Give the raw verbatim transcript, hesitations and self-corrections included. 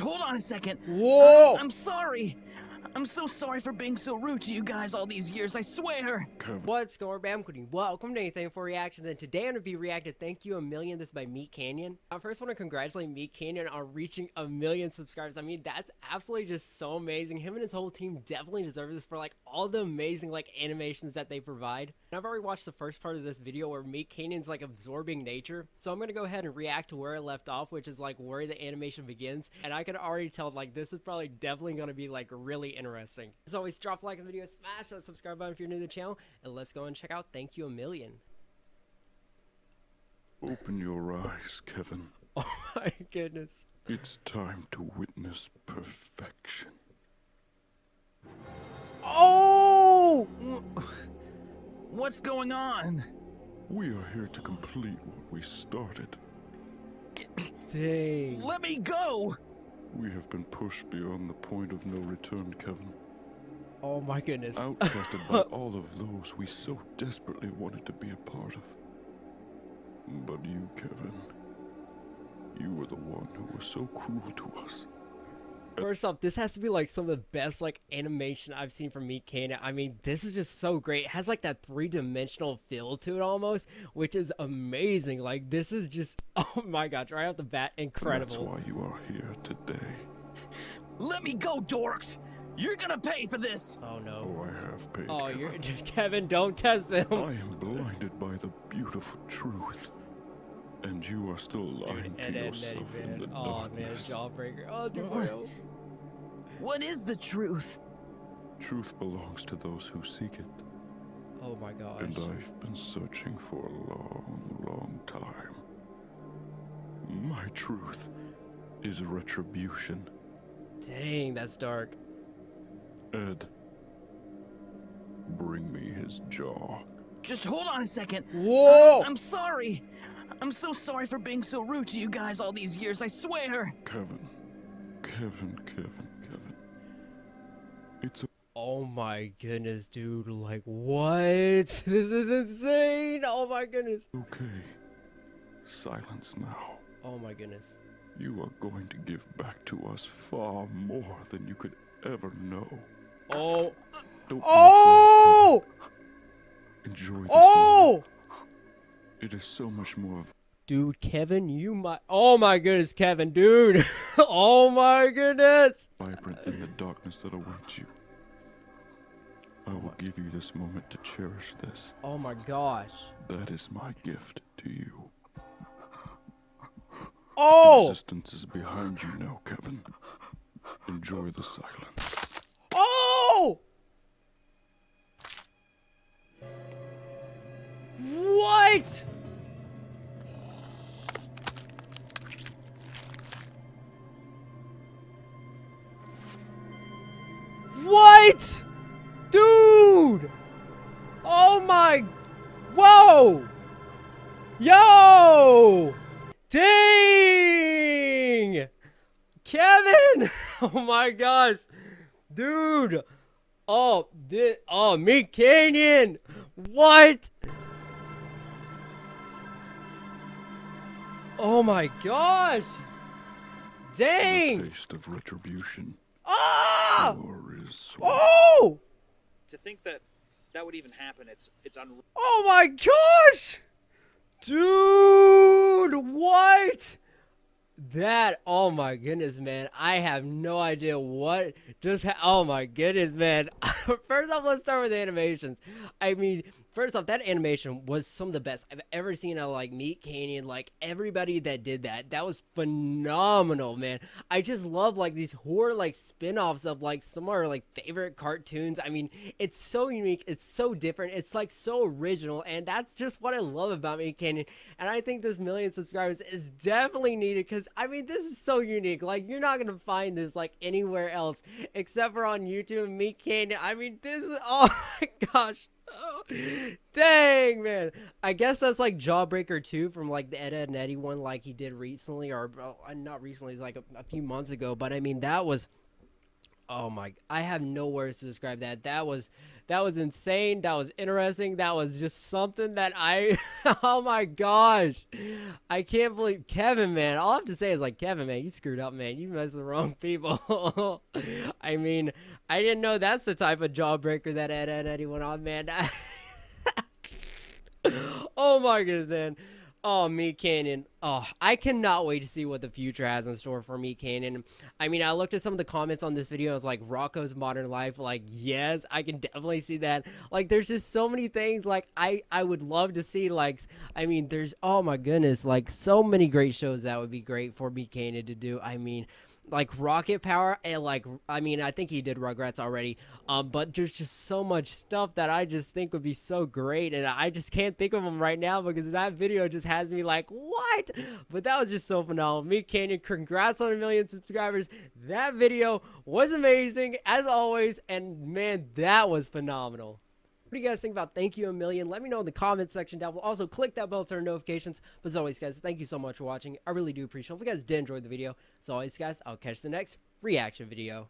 Hold on a second. Whoa! I, I'm sorry. I'm so sorry for being so rude to you guys all these years, I swear. What's going on, bam? Welcome to Anything for Reactions, and today I'm going to be reacting. Thank you a million. This is by MeatCanyon. I first want to congratulate MeatCanyon on reaching a million subscribers. I mean, that's absolutely just so amazing. Him and his whole team definitely deserve this for, like, all the amazing, like, animations that they provide. And I've already watched the first part of this video where MeatCanyon's, like, absorbing nature. So I'm going to go ahead and react to where it left off, which is, like, where the animation begins. And I can already tell, like, this is probably definitely going to be, like, really interesting. As always, drop a like on the video, smash that subscribe button if you're new to the channel, and let's go and check out Thank You a Million. Open your eyes, Kevin. Oh my goodness. It's time to witness perfection. Oh! What's going on? We are here to complete what we started. Dang. Let me go! We have been pushed beyond the point of no return, Kevin. Oh my goodness. Outcasted by all of those we so desperately wanted to be a part of. But you, Kevin, you were the one who was so cruel to us. First off, this has to be like some of the best like animation I've seen from MeatCanyon. I mean, this is just so great. It has like that three-dimensional feel to it almost, which is amazing. Like, this is just, oh my gosh, right off the bat, incredible. That's why you are here today. Let me go, dorks. You're gonna pay for this. Oh no. Oh, I have paid. Oh, Kevin. You're Kevin, don't test them. I am blinded by the beautiful truth. And you are still lying dude, to Ed yourself Ed Edd n Eddy, in the oh, darkness. Man, Jawbreaker. Oh, dude, what? What is the truth? Truth belongs to those who seek it. Oh my gosh. And I've been searching for a long, long time. My truth is retribution. Dang, that's dark. Ed, bring me his jaw. Just hold on a second. Whoa! I, I'm sorry. I'm so sorry for being so rude to you guys all these years, I swear. Kevin, Kevin, Kevin, Kevin. It's a oh my goodness, dude. Like, what? This is insane. Oh my goodness. Okay. Silence now. Oh my goodness. You are going to give back to us far more than you could ever know. Oh. Don't oh! Enjoy this. Oh! It is so much more of dude, Kevin, you might oh my goodness, Kevin, dude. Oh my goodness. Vibrant in the darkness that awaits you. I will give you this moment to cherish this. Oh my gosh. That is my gift to you. Oh! Resistance is behind you now, Kevin. Enjoy the silence. Oh! What? What? Dude! Oh my... Whoa! Yo! Dang! Kevin! Oh my gosh! Dude! Oh, this... Oh, MeatCanyon! What? Oh my gosh! Dang! The taste of retribution. Ah! Oh! To think that that would even happen, it's it's unreal. Oh my gosh! Dude, what? That, oh my goodness, man. I have no idea what just ha oh my goodness, man. First off, let's start with the animations. I mean, first off, that animation was some of the best I've ever seen out of, like, MeatCanyon. Like, everybody that did that, that was phenomenal, man. I just love, like, these horror, like, spin-offs of, like, some of our, like, favorite cartoons. I mean, it's so unique. It's so different. It's, like, so original, and that's just what I love about MeatCanyon. And I think this million subscribers is definitely needed because, I mean, this is so unique. Like, you're not going to find this, like, anywhere else except for on YouTube and MeatCanyon. I mean, this is, oh, my gosh. Oh, dang, man. I guess that's like Jawbreaker two from like the Ed Edd n Eddy one, like he did recently, or uh, not recently, it's like a, a few months ago. But I mean, that was oh my, I have no words to describe that. That was, that was insane. That was interesting. That was just something that I, oh my gosh. I can't believe Kevin, man. All I have to say is like, Kevin, man, you screwed up, man. You messed with the wrong people. I mean, I didn't know that's the type of jawbreaker that Ed, Edd n Eddy went on, man. Oh my goodness, man. Oh, MeatCanyon. Oh, I cannot wait to see what the future has in store for MeatCanyon. I mean, I looked at some of the comments on this video. I was like, Rocko's Modern Life. Like, yes, I can definitely see that. Like, there's just so many things. Like, I, I would love to see. Like, I mean, there's, oh my goodness. Like, so many great shows that would be great for MeatCanyon to do. I mean, like Rocket Power, and like, I mean, I think he did Rugrats already, um but there's just so much stuff that I just think would be so great, and I just can't think of them right now because that video just has me like, what? But that was just so phenomenal. MeatCanyon, congrats on a million subscribers. That video was amazing as always, and man, that was phenomenal. What do you guys think about Thank You A Million? Let me know in the comments section down below. Also, click that bell to turn notifications. But as always, guys, thank you so much for watching. I really do appreciate it. If you guys did enjoy the video, as always, guys, I'll catch you in the next reaction video.